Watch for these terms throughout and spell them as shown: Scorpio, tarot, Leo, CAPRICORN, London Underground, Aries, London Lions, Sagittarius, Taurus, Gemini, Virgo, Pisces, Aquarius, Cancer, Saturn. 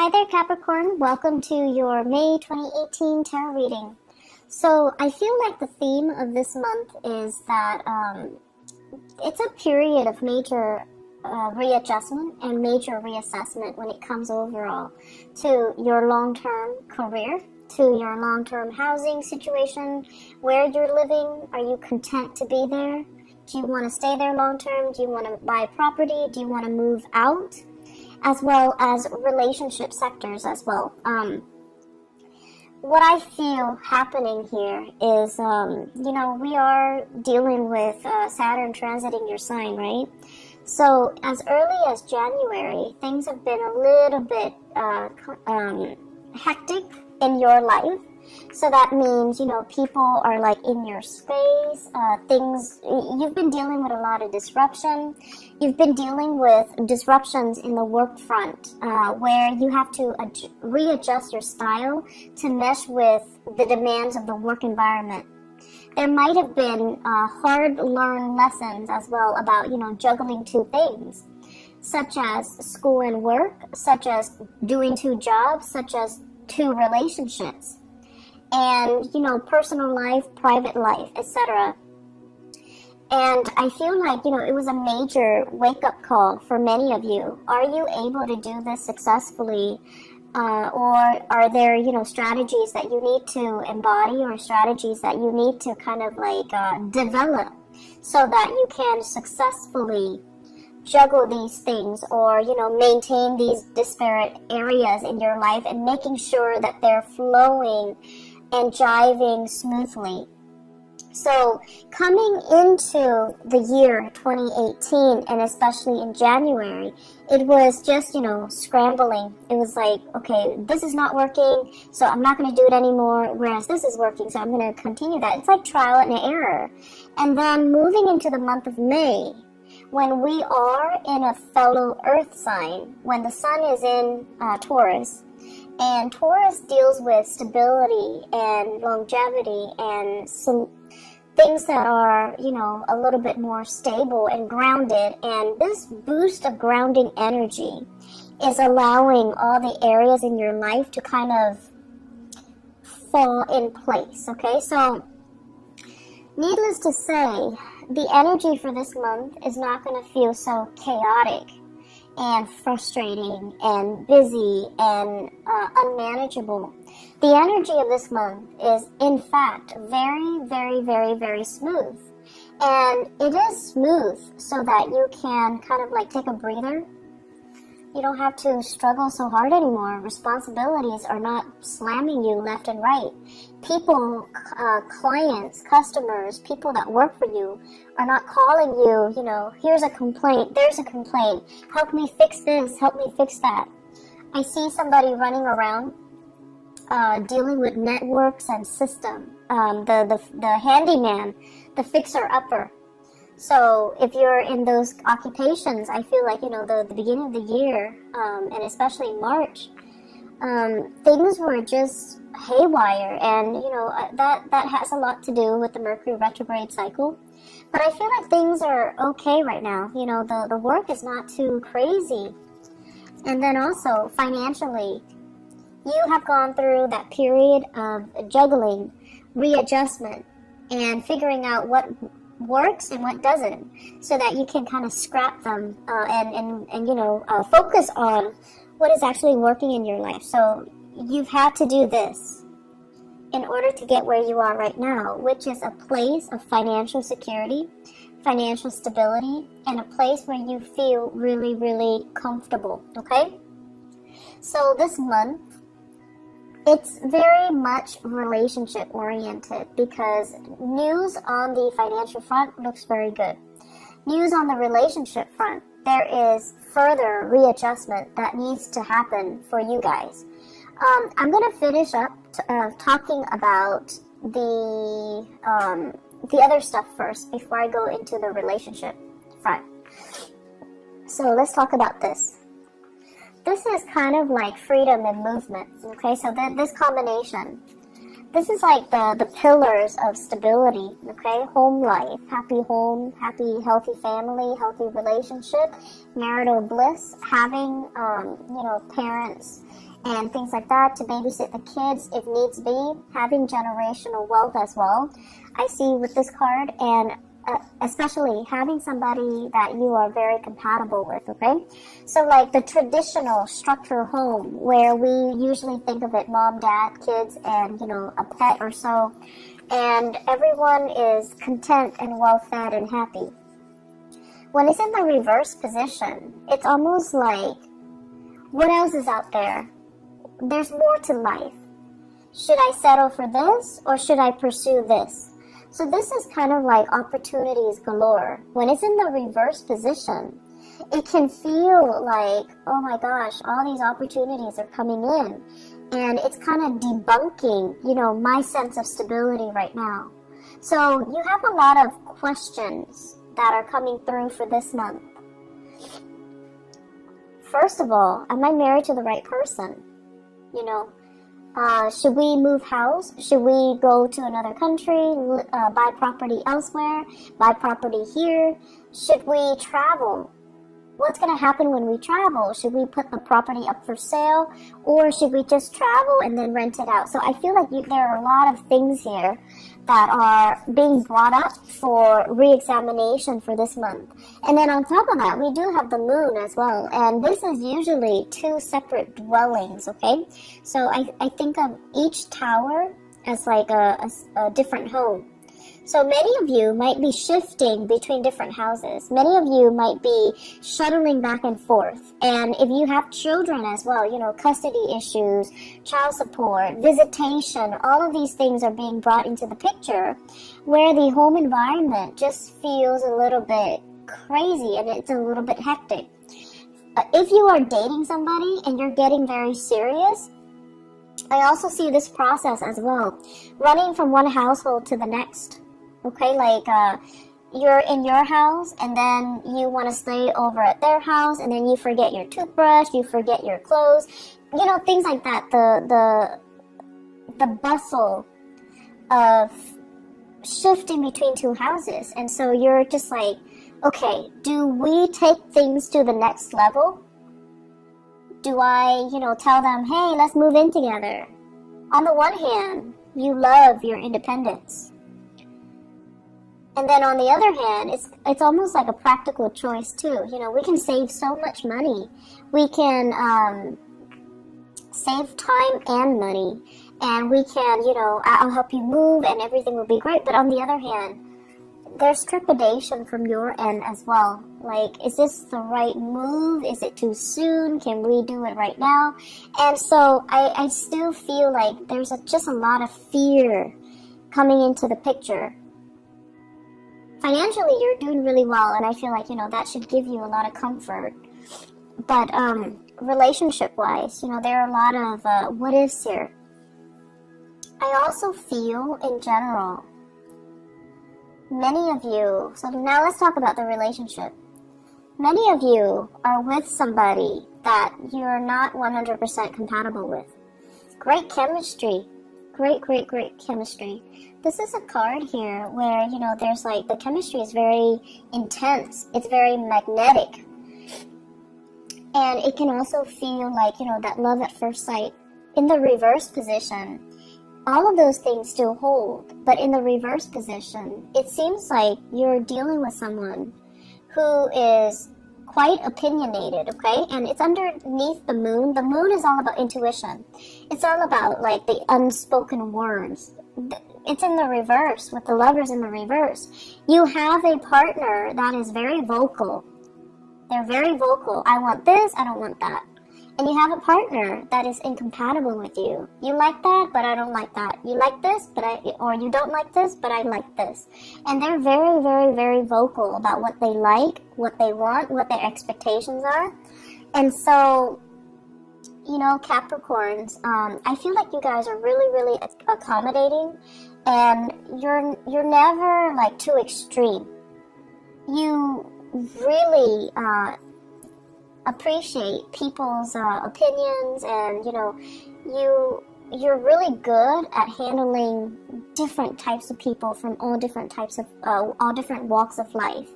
Hi there, Capricorn. Welcome to your May 2018 tarot reading. So I feel like the theme of this month is that it's a period of major readjustment and major reassessment when it comes overall to your long-term career, to your long-term housing situation, where you're living. Are you content to be there? Do you want to stay there long-term? Do you want to buy property? Do you want to move out? As well as relationship sectors as well. What I feel happening here is, you know, we are dealing with Saturn transiting your sign, right? So as early as January, things have been a little bit hectic in your life. So that means, you know, people are like in your space, you've been dealing with a lot of disruption. You've been dealing with disruptions in the work front, where you have to readjust your style to mesh with the demands of the work environment. There might have been hard-learned lessons as well about, you know, juggling two things, such as school and work, such as doing two jobs, such as two relationships. And, you know, personal life, private life, etc. And I feel like, you know, it was a major wake-up call for many of you. Are you able to do this successfully? Or are there, you know, strategies that you need to embody or strategies that you need to kind of like develop so that you can successfully juggle these things or, you know, maintain these disparate areas in your life and making sure that they're flowing and jiving smoothly. So coming into the year 2018, and especially in January, it was just, you know, scrambling. It was like, okay, this is not working, so I'm not going to do it anymore, whereas this is working, so I'm going to continue that. It's like trial and error. And then moving into the month of May, when we are in a fellow earth sign, when the sun is in Taurus, and Taurus deals with stability and longevity and some things that are, you know, a little bit more stable and grounded. And this boost of grounding energy is allowing all the areas in your life to kind of fall in place, okay? So needless to say, the energy for this month is not going to feel so chaotic and frustrating and busy and unmanageable. The energy of this month is, in fact, very, very, very, very smooth. And it is smooth so that you can kind of like take a breather. You don't have to struggle so hard anymore. Responsibilities are not slamming you left and right. People, clients, customers, people that work for you are not calling you, you know, here's a complaint, there's a complaint, help me fix this, help me fix that. I see somebody running around dealing with networks and system, the handyman, the fixer-upper. So if you're in those occupations, I feel like, you know, the beginning of the year, and especially March, things were just haywire. And, you know, that has a lot to do with the Mercury retrograde cycle. But I feel like things are okay right now. You know, the work is not too crazy. And then also financially, you have gone through that period of juggling, readjustment, and figuring out what works and what doesn't, so that you can kind of scrap them and you know, focus on what is actually working in your life. So you've had to do this in order to get where you are right now, which is a place of financial security, financial stability, and a place where you feel really, really comfortable, okay? So this month, it's very much relationship-oriented because news on the financial front looks very good. News on the relationship front, there is further readjustment that needs to happen for you guys. I'm going to finish up talking about the other stuff first before I go into the relationship front. So let's talk about this. This is kind of like freedom and movement, okay? So this combination, This is like the pillars of stability, okay? Home life, happy home, happy, healthy family, healthy relationship, marital bliss, having, you know, parents and things like that to babysit the kids if needs be, having generational wealth as well. I see with this card, and especially having somebody that you are very compatible with, okay? So like the traditional structure home where we usually think of it, mom, dad, kids, and, you know, a pet or so. And everyone is content and well-fed and happy. When it's in the reverse position, it's almost like, what else is out there? There's more to life. Should I settle for this or should I pursue this? So this is kind of like opportunities galore. When it's in the reverse position, it can feel like, oh my gosh, all these opportunities are coming in. And it's kind of debunking, you know, my sense of stability right now. So you have a lot of questions that are coming through for this month. First of all, am I married to the right person? You know, should we move house? Should we go to another country, buy property elsewhere, buy property here? Should we travel? What's going to happen when we travel? Should we put the property up for sale, or should we just travel and then rent it out? So I feel like there are a lot of things here that are being brought up for re-examination for this month. And then on top of that, we do have the moon as well. And this is usually two separate dwellings, okay? So I think of each tower as like a different home. So many of you might be shifting between different houses. Many of you might be shuttling back and forth. And if you have children as well, you know, custody issues, child support, visitation, all of these things are being brought into the picture where the home environment just feels a little bit crazy and it's a little bit hectic. If you are dating somebody and you're getting very serious, I also see this process as well, running from one household to the next. Okay, like you're in your house and then you want to stay over at their house, and then you forget your toothbrush, you forget your clothes, you know, things like that. The bustle of shifting between two houses. And so you're just like, okay, do we take things to the next level? Do I, you know, tell them, hey, let's move in together? On the one hand, you love your independence. And then on the other hand, it's almost like a practical choice too. You know, we can save so much money. We can save time and money. And we can, you know, I'll help you move and everything will be great. But on the other hand, there's trepidation from your end as well. Like, is this the right move? Is it too soon? Can we do it right now? And so I still feel like there's just a lot of fear coming into the picture. Financially, you're doing really well, and I feel like, you know, that should give you a lot of comfort. But relationship-wise, you know, there are a lot of what-ifs here. I also feel, in general, many of you, so now let's talk about the relationship. Many of you are with somebody that you're not 100% compatible with. Great chemistry. Great chemistry. This is a card here where, you know, there's like the chemistry is very intense. It's very magnetic. And it can also feel like, you know, that love at first sight. In the reverse position, all of those things still hold, but in the reverse position, it seems like you're dealing with someone who is quite opinionated, okay? And it's underneath the moon. The moon is all about intuition. It's all about, like, the unspoken words. It's in the reverse, with the lovers in the reverse. You have a partner that is very vocal. They're very vocal. I want this, I don't want that. And you have a partner that is incompatible with you. You like that, but I don't like that. You like this, but or you don't like this, but I like this. And they're very vocal about what they like, what they want, what their expectations are. And so, you know, Capricorns, I feel like you guys are really accommodating, and you're never like too extreme. You really appreciate people's opinions, and you know, you you're really good at handling different types of people from all different types of all different walks of life.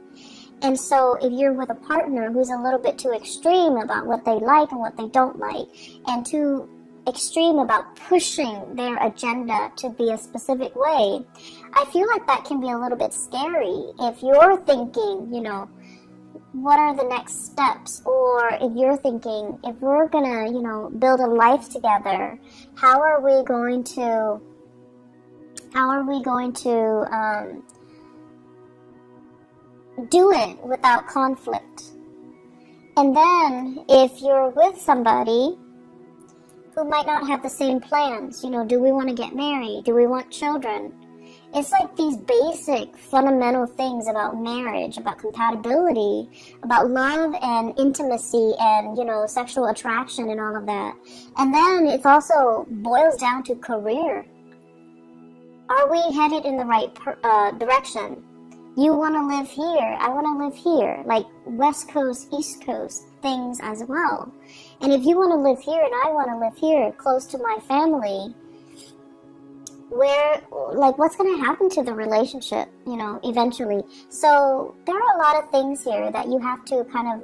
And so if you're with a partner who's a little bit too extreme about what they like and what they don't like, and too extreme about pushing their agenda to be a specific way, I feel like that can be a little bit scary if you're thinking, you know, what are the next steps? Or if you're thinking, if we're gonna, you know, build a life together, how are we going to do it without conflict? And then if you're with somebody who might not have the same plans, you know, do we want to get married? Do we want children? It's like these basic fundamental things about marriage, about compatibility, about love and intimacy and, you know, sexual attraction and all of that. And then it also boils down to career. Are we headed in the right direction? You want to live here. I want to live here. Like West Coast, East Coast things as well. And if you want to live here and I want to live here close to my family, like what's going to happen to the relationship, you know, eventually? So there are a lot of things here that you have to kind of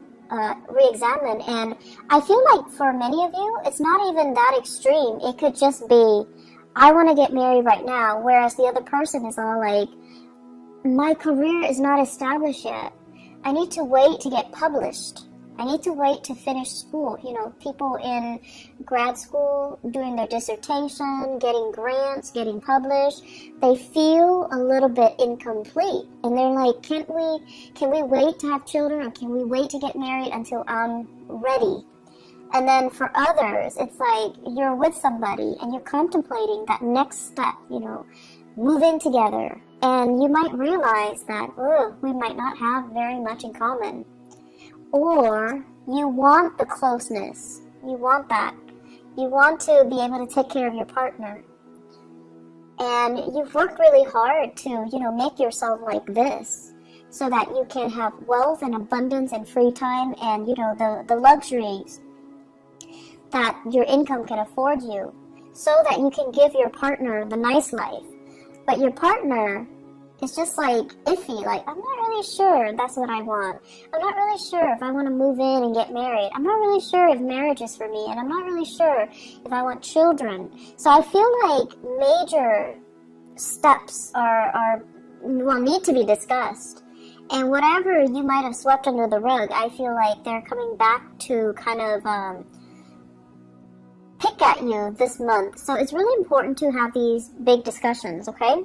re-examine. And I feel like for many of you, it's not even that extreme. It could just be, I want to get married right now, whereas the other person is all like, my career is not established yet. I need to wait to get published. I need to wait to finish school. You know, people in grad school doing their dissertation, getting grants, getting published, they feel a little bit incomplete. And they're like, can we wait to have children, or can we wait to get married until I'm ready? And then for others, it's like you're with somebody and you're contemplating that next step, you know, move in together. And you might realize that, oh, we might not have very much in common. Or you want the closeness. You want that. You want to be able to take care of your partner. And you've worked really hard to, you know, make yourself like this so that you can have wealth and abundance and free time and, you know, the luxuries that your income can afford you so that you can give your partner the nice life. But your partner is just like iffy, like, I'm not really sure that's what I want. I'm not really sure if I want to move in and get married. I'm not really sure if marriage is for me, and I'm not really sure if I want children. So I feel like major steps will need to be discussed. And whatever you might have swept under the rug, I feel like they're coming back to kind of pick at you this month. So it's really important to have these big discussions, okay?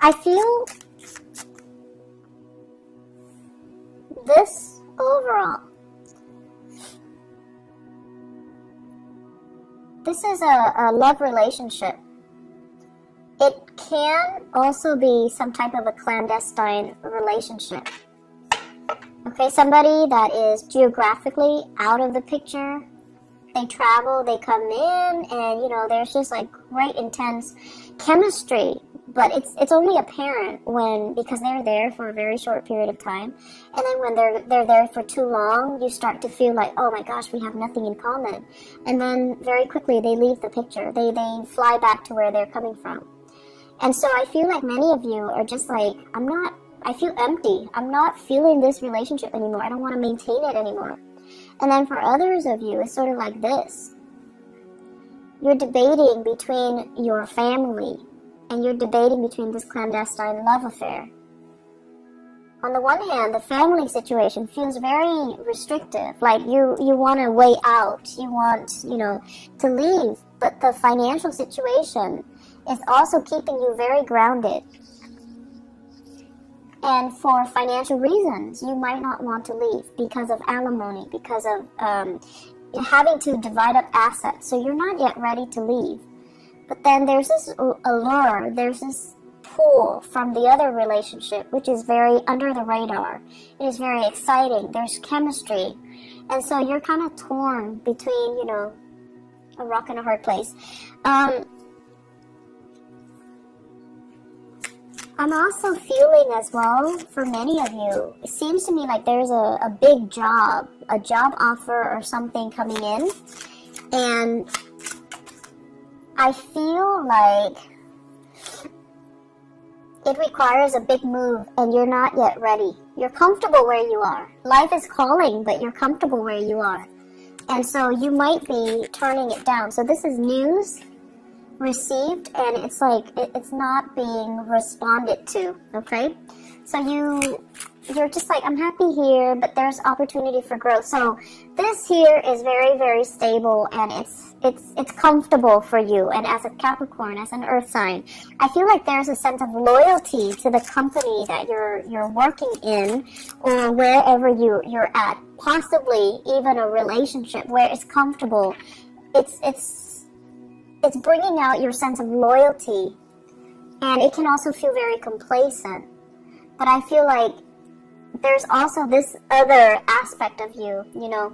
I feel this overall, this is a love relationship. It can also be some type of a clandestine relationship. Okay, somebody that is geographically out of the picture. They travel, they come in, and, you know, there's just like great intense chemistry, but it's only apparent because they're there for a very short period of time, and then when they're there for too long, you start to feel like, oh my gosh, we have nothing in common. And then very quickly they leave the picture. They fly back to where they're coming from. And so I feel like many of you are just like, I feel empty. I'm not feeling this relationship anymore. I don't want to maintain it anymore. And then for others of you, it's sort of like this. You're debating between your family, and you're debating between this clandestine love affair. On the one hand, the family situation feels very restrictive. Like you want a way out. You want, you know, to leave. But the financial situation is also keeping you very grounded. And for financial reasons, you might not want to leave because of alimony, because of having to divide up assets. So you're not yet ready to leave. But then there's this allure, there's this pull from the other relationship, which is very under the radar. It is very exciting. There's chemistry. And so you're kind of torn between, you know, a rock and a hard place. I'm also feeling as well, for many of you, it seems to me like there's a big job, a job offer or something coming in, and I feel like it requires a big move and you're not yet ready. You're comfortable where you are. Life is calling, but you're comfortable where you are. And so you might be turning it down. So this is news received, and it's like it's not being responded to, okay? So you're just like, I'm happy here, but there's opportunity for growth. So this here is very, very stable, and it's comfortable for you. And as a Capricorn, as an earth sign, I feel like there's a sense of loyalty to the company that you're working in or wherever you're at. Possibly even a relationship where it's comfortable. It's bringing out your sense of loyalty, and it can also feel very complacent. But I feel like there's also this other aspect of you, you know,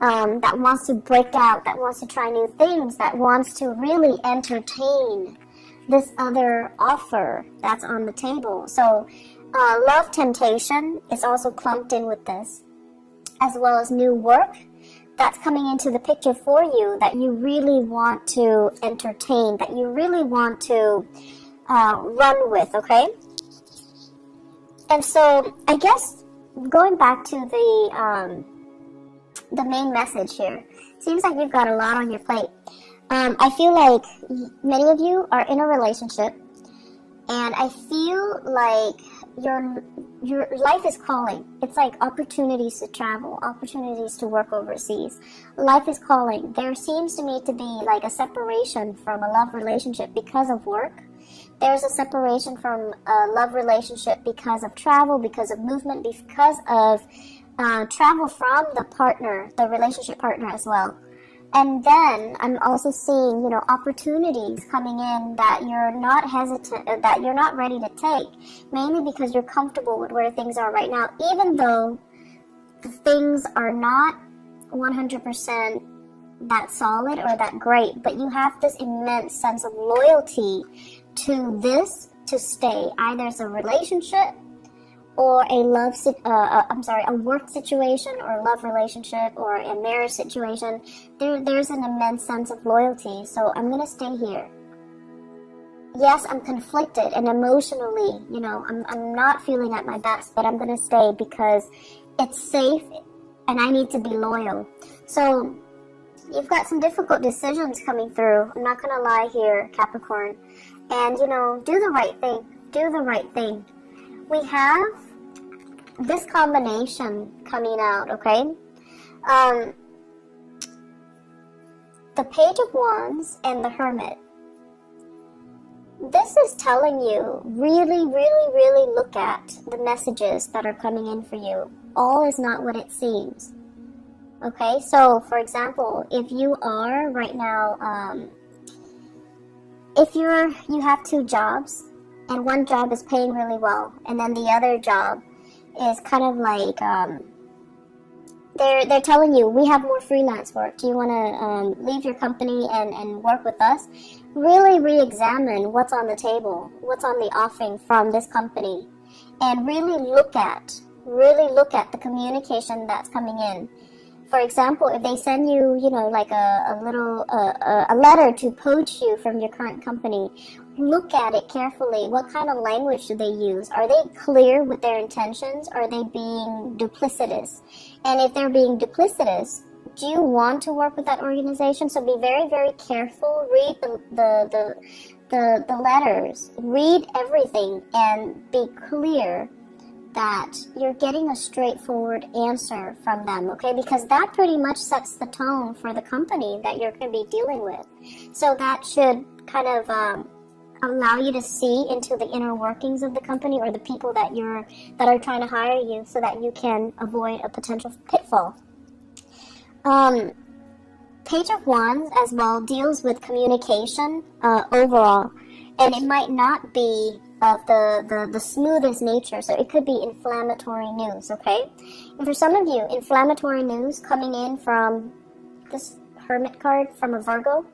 that wants to break out, that wants to try new things, that wants to really entertain this other offer that's on the table. So love temptation is also clumped in with this, as well as new work that's coming into the picture for you that you really want to entertain, that you really want to run with, okay? And so, I guess, going back to the main message here, seems like you've got a lot on your plate. I feel like many of you are in a relationship, and I feel like your life is calling. It's like opportunities to travel, opportunities to work overseas. Life is calling. There seems to me to be like a separation from a love relationship because of work. There's a separation from a love relationship because of travel, because of movement, because of travel from the partner, the relationship partner as well. And then I'm also seeing, you know, opportunities coming in that you're not hesitant, that you're not ready to take, mainly because you're comfortable with where things are right now, even though things are not 100% that solid or that great. But you have this immense sense of loyalty to this to stay, either as a relationship or a love, a work situation, or a love relationship, or a marriage situation. There's an immense sense of loyalty. So I'm gonna stay here. Yes, I'm conflicted, and emotionally, you know, I'm not feeling at my best, but I'm gonna stay because it's safe, and I need to be loyal. So you've got some difficult decisions coming through. I'm not gonna lie here, Capricorn. And you know, do the right thing. Do the right thing. We have this combination coming out, okay? The Page of Wands and the Hermit. This is telling you, really, really, really look at the messages that are coming in for you. All is not what it seems, okay? So, for example, if you are right now, if you have two jobs, and one job is paying really well, and then the other job is kind of like, they're telling you, we have more freelance work. Do you want to leave your company and work with us? Really re-examine what's on the table, what's on the offering from this company, and really look at the communication that's coming in. For example, if they send you, you know, like a letter to poach you from your current company, look at it carefully. What kind of language do they use? Are they clear with their intentions? Are they being duplicitous? And if they're being duplicitous, do you want to work with that organization? So be very, very careful. Read the letters. Read everything and be clear that you're getting a straightforward answer from them, okay? Because that pretty much sets the tone for the company that you're going to be dealing with. So that should kind of allow you to see into the inner workings of the company or the people that are trying to hire you, so that you can avoid a potential pitfall. Page of Wands as well deals with communication overall, and it might not be of the smoothest nature, so it could be inflammatory news, okay? And for some of you, inflammatory news coming in from this Hermit card, from a Virgo,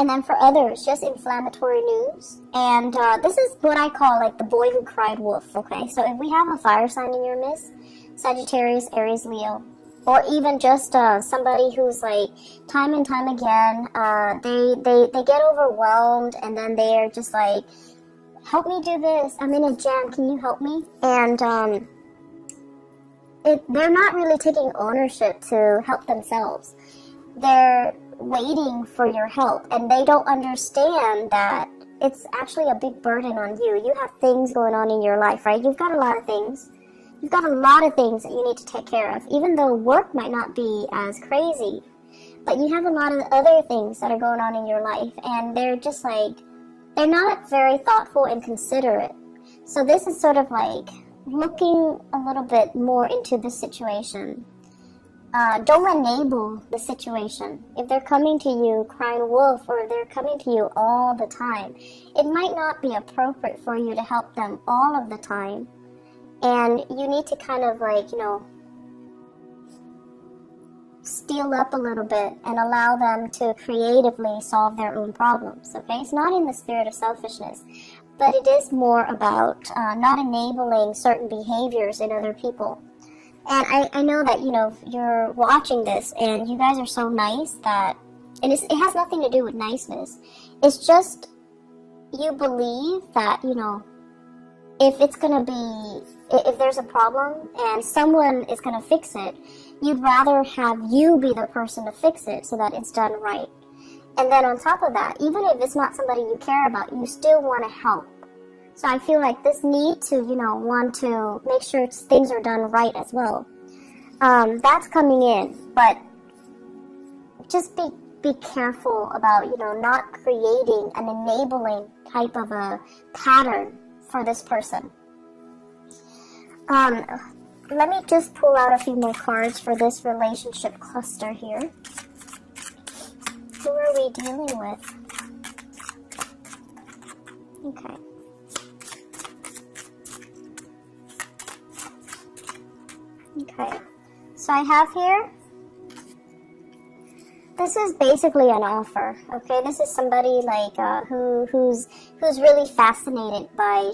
and then for others, just inflammatory news. And this is what I call like the boy who cried wolf, okay? So if we have a fire sign in your midst, Sagittarius, Aries, Leo, or even just somebody who's like time and time again, they get overwhelmed, and then they're just like, help me do this, I'm in a jam, can you help me? And they're not really taking ownership to help themselves. They're waiting for your help, and they don't understand that it's actually a big burden on you. You have things going on in your life, right? You've got a lot of things. You've got a lot of things that you need to take care of, even though work might not be as crazy. But you have a lot of other things that are going on in your life, and they're just like, they're not very thoughtful and considerate. So this is sort of like looking a little bit more into the situation. Don't enable the situation. If they're coming to you crying wolf, or they're coming to you all the time, it might not be appropriate for you to help them all of the time. And you need to kind of like, you know, steel up a little bit and allow them to creatively solve their own problems, okay? It's not in the spirit of selfishness, but it is more about not enabling certain behaviors in other people. And I know that, you know, you're watching this and you guys are so nice that, and it has nothing to do with niceness. It's just you believe that, you know, if it's going to be, if there's a problem and someone is going to fix it, you'd rather have you be the person to fix it so that it's done right. And then on top of that, even if it's not somebody you care about, you still want to help. So I feel like this need to, you know, want to make sure things are done right as well. That's coming in, but just be careful about, you know, not creating an enabling type of a pattern for this person. Let me just pull out a few more cards for this relationship cluster here. Who are we dealing with? Okay. Okay, so I have here, this is basically an offer, okay? This is somebody like who's really fascinated by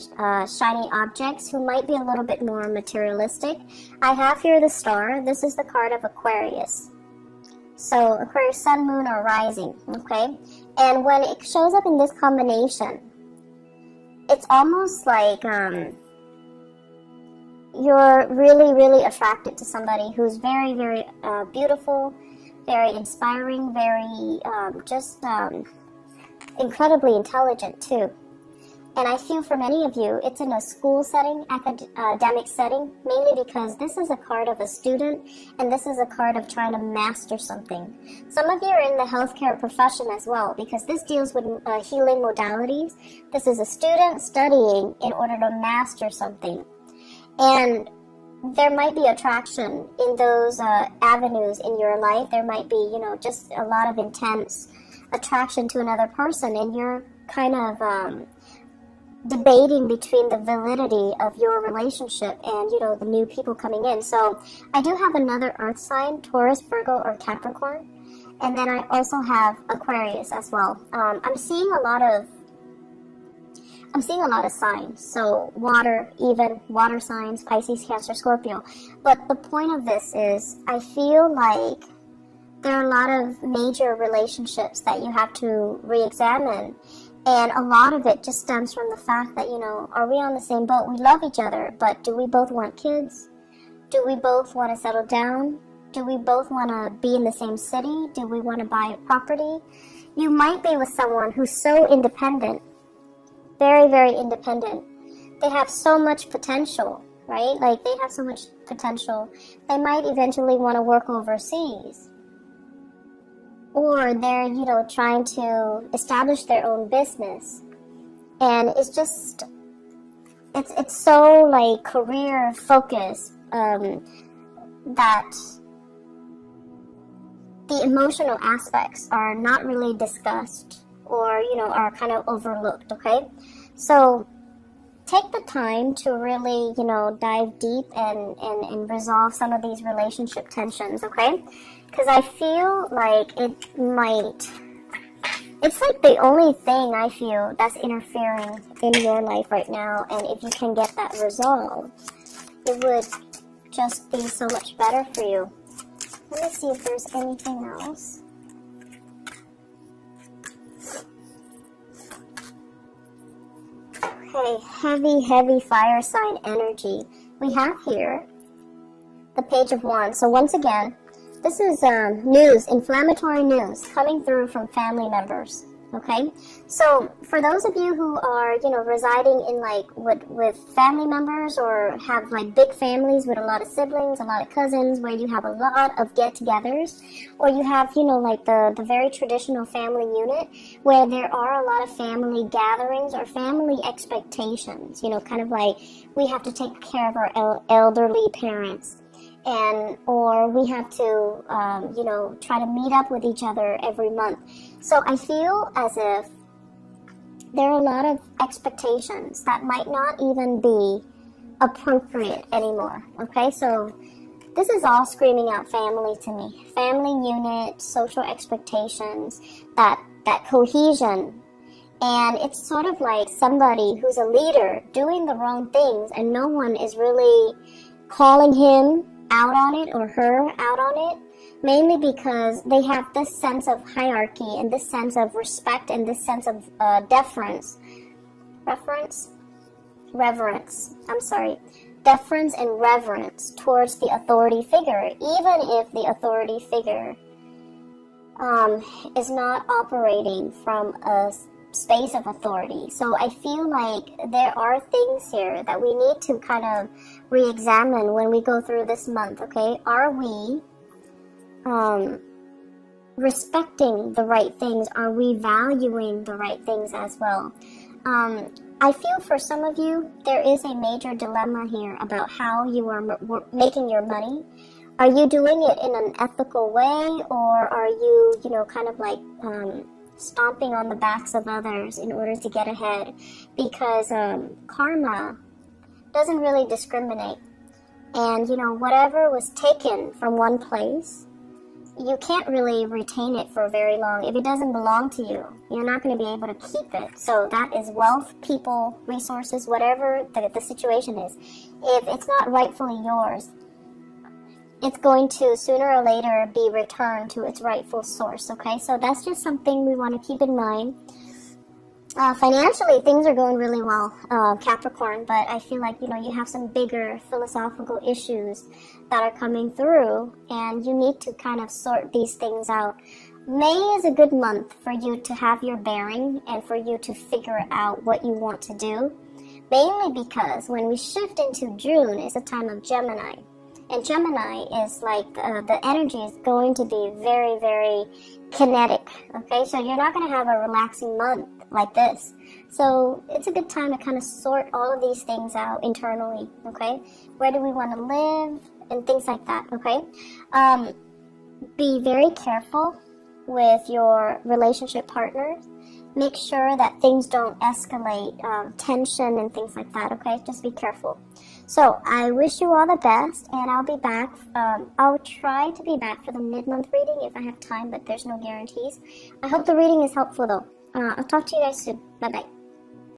shiny objects, who might be a little bit more materialistic. I have here the star. This is the card of Aquarius. So Aquarius, sun, moon, or rising, okay? And when it shows up in this combination, it's almost like... you're really, really attracted to somebody who's very, very beautiful, very inspiring, very incredibly intelligent too. And I feel for many of you, it's in a school setting, academic setting, mainly because this is a card of a student, and this is a card of trying to master something. Some of you are in the healthcare profession as well, because this deals with healing modalities. This is a student studying in order to master something. And there might be attraction in those avenues in your life. There might be, you know, just a lot of intense attraction to another person, and you're kind of debating between the validity of your relationship and, you know, the new people coming in. So I do have another earth sign, Taurus, Virgo, or Capricorn, and then I also have Aquarius as well. I'm seeing a lot of signs, so water, even water signs, Pisces, Cancer, Scorpio. But the point of this is, I feel like there are a lot of major relationships that you have to re-examine, and a lot of it just stems from the fact that, you know, are we on the same boat? We love each other, but do we both want kids? Do we both want to settle down? Do we both want to be in the same city? Do we want to buy a property? You might be with someone who's so independent, very, very independent. They have so much potential, right? Like, they have so much potential. They might eventually want to work overseas. Or they're, you know, trying to establish their own business. And it's just, it's so, like, career-focused that the emotional aspects are not really discussed, or, you know, are kind of overlooked, okay? So take the time to really, you know, dive deep and resolve some of these relationship tensions, okay? Because I feel like it might, it's like the only thing I feel that's interfering in your life right now, and if you can get that resolved, it would just be so much better for you. Let me see if there's anything else. Okay, heavy, heavy fire sign energy we have here. The Page of Wands. So once again, this is news, inflammatory news coming through from family members. Okay, so for those of you who are, you know, residing in like with family members or have like big families with a lot of siblings, a lot of cousins, where you have a lot of get-togethers, or you have, you know, like the very traditional family unit where there are a lot of family gatherings or family expectations, you know, kind of like we have to take care of our elderly parents. And or we have to, you know, try to meet up with each other every month. So I feel as if there are a lot of expectations that might not even be appropriate anymore. Okay, so this is all screaming out family to me. Family unit, social expectations, that cohesion. And it's sort of like somebody who's a leader doing the wrong things and no one is really calling him out on it or her out on it, mainly because they have this sense of hierarchy and this sense of respect and this sense of deference and reverence towards the authority figure, even if the authority figure is not operating from a space of authority. So I feel like there are things here that we need to kind of re-examine when we go through this month, okay? Are we respecting the right things? Are we valuing the right things as well? I feel for some of you, there is a major dilemma here about how you are making your money. Are you doing it in an ethical way, or are you, you know, kind of like stomping on the backs of others in order to get ahead? Because karma doesn't really discriminate, and you know, whatever was taken from one place, you can't really retain it for very long. If it doesn't belong to you, you're not going to be able to keep it. So that is wealth, people, resources, whatever the situation is. If it's not rightfully yours, it's going to sooner or later be returned to its rightful source, okay? So that's just something we want to keep in mind. Financially, things are going really well, Capricorn, but I feel like, you know, you have some bigger philosophical issues that are coming through, and you need to kind of sort these things out. May is a good month for you to have your bearing and for you to figure out what you want to do, mainly because when we shift into June, it's a time of Gemini. And Gemini is like, the energy is going to be very, very kinetic, okay? So you're not going to have a relaxing month like this. So it's a good time to kind of sort all of these things out internally, okay? Where do we want to live and things like that, okay? Be very careful with your relationship partners. Make sure that things don't escalate, tension and things like that, okay? Just be careful. So I wish you all the best, and I'll be back. I'll try to be back for the mid-month reading if I have time, but there's no guarantees. I hope the reading is helpful, though. I'll talk to you guys soon. Bye-bye.